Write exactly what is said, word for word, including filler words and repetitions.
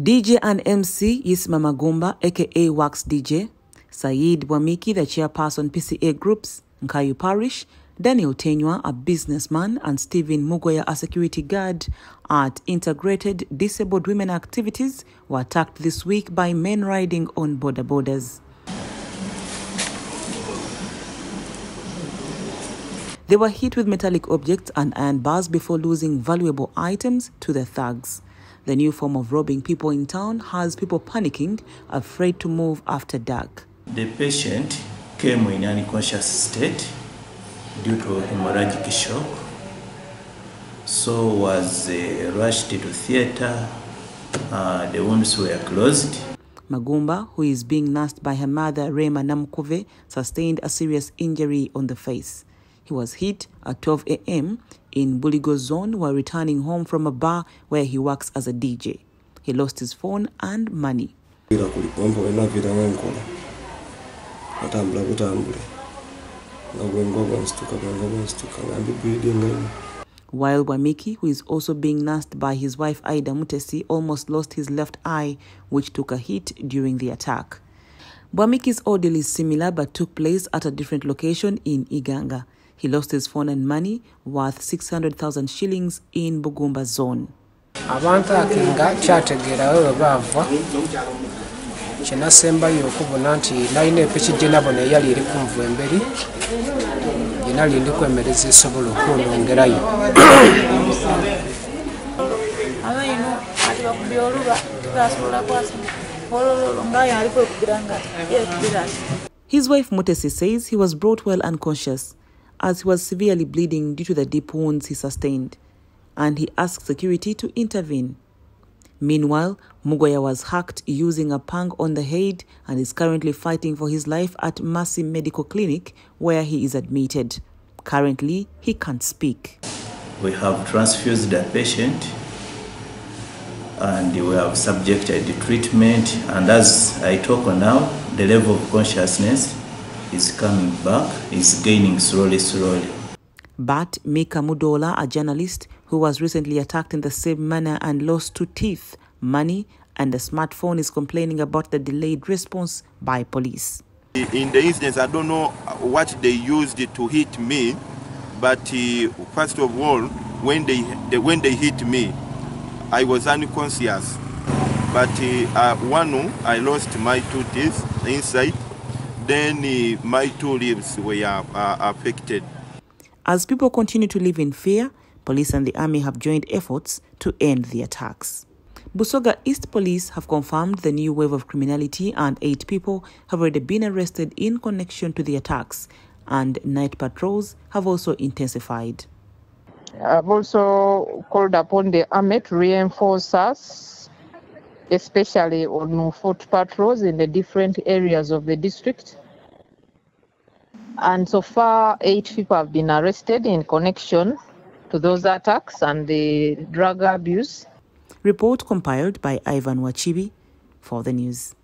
D J and M C Yisma Magumba, aka Wax D J, Saeed Bwamiki, the chairperson P C A Groups, Nkayu Parish, Daniel Tenua, a businessman, and Stephen Mugoya, a security guard at Integrated Disabled Women Activities, were attacked this week by men riding on boda bodas. They were hit with metallic objects and iron bars before losing valuable items to the thugs. The new form of robbing people in town has people panicking, afraid to move after dark. The patient came in an unconscious state due to hemorrhagic shock, so was uh, rushed to theater. Uh, the wounds were closed. Magumba, who is being nursed by her mother Reema Namkuve, sustained a serious injury on the face. He was hit at twelve A M in Bugumba Zone while returning home from a bar where he works as a D J. He lost his phone and money. While Bwamiki, who is also being nursed by his wife Aida Mutesi, almost lost his left eye, which took a hit during the attack. Bwamiki's ordeal is similar but took place at a different location in Iganga. He lost his phone and money worth six hundred thousand shillings in Bugumba Zone. His wife Mutesi says he was brought well unconscious, as he was severely bleeding due to the deep wounds he sustained, and he asked security to intervene. Meanwhile, Mugoya was hacked using a pang on the head and is currently fighting for his life at Massey Medical Clinic, where he is admitted. Currently, he can't speak. We have transfused the patient and we have subjected the treatment, and as I talk now, the level of consciousness is coming back, is gaining slowly, slowly. But Mika Mudola, a journalist who was recently attacked in the same manner and lost two teeth, money, and a smartphone, is complaining about the delayed response by police. In the instance, I don't know what they used to hit me, but uh, first of all, when they, they, when they hit me, I was unconscious. But uh, one, I lost my two teeth inside. Then uh, my two lives were uh, uh, affected. As people continue to live in fear, police and the army have joined efforts to end the attacks. Busoga East Police have confirmed the new wave of criminality, and eight people have already been arrested in connection to the attacks, and night patrols have also intensified. I've also called upon the army to reinforce us, especially on foot patrols in the different areas of the district. And so far, eight people have been arrested in connection to those attacks and the drug abuse. Report compiled by Ivan Wachibi for the news.